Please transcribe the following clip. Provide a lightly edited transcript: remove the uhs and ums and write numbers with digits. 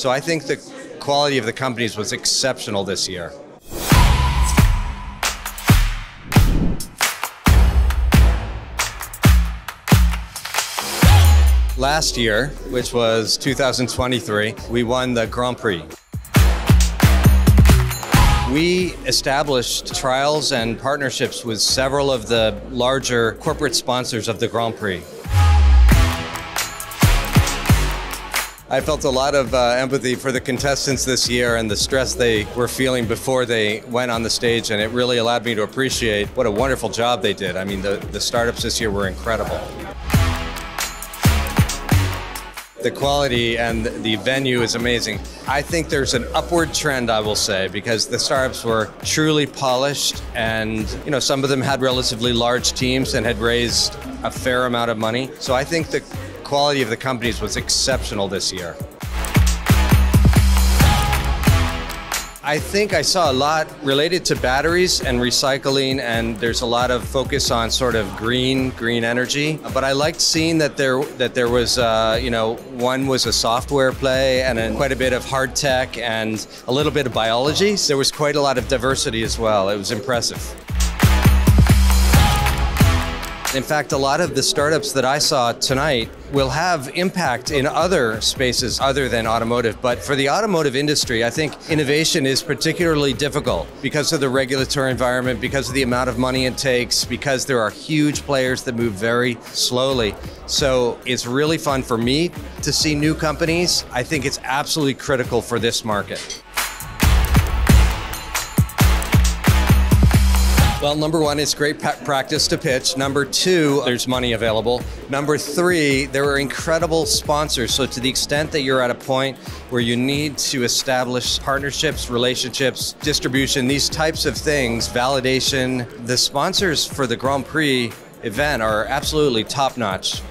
So I think the quality of the companies was exceptional this year. Last year, which was 2023, we won the Grand Prix. We established trials and partnerships with several of the larger corporate sponsors of the Grand Prix. I felt a lot of empathy for the contestants this year and the stress they were feeling before they went on the stage, and it really allowed me to appreciate what a wonderful job they did. I mean, the startups this year were incredible. The quality and the venue is amazing. I think there's an upward trend, I will say, because the startups were truly polished, and you know, some of them had relatively large teams and had raised a fair amount of money. So I think the quality of the companies was exceptional this year. I think I saw a lot related to batteries and recycling, and there's a lot of focus on sort of green energy. But I liked seeing that there was, you know, one was a software play and quite a bit of hard tech and a little bit of biology. So there was quite a lot of diversity as well. It was impressive. In fact, a lot of the startups that I saw tonight will have impact in other spaces other than automotive. But for the automotive industry, I think innovation is particularly difficult because of the regulatory environment, because of the amount of money it takes, because there are huge players that move very slowly. So it's really fun for me to see new companies. I think it's absolutely critical for this market. Well, number one, it's great practice to pitch. Number two, there's money available. Number three, there are incredible sponsors. So to the extent that you're at a point where you need to establish partnerships, relationships, distribution, these types of things, validation, the sponsors for the Grand Prix event are absolutely top-notch.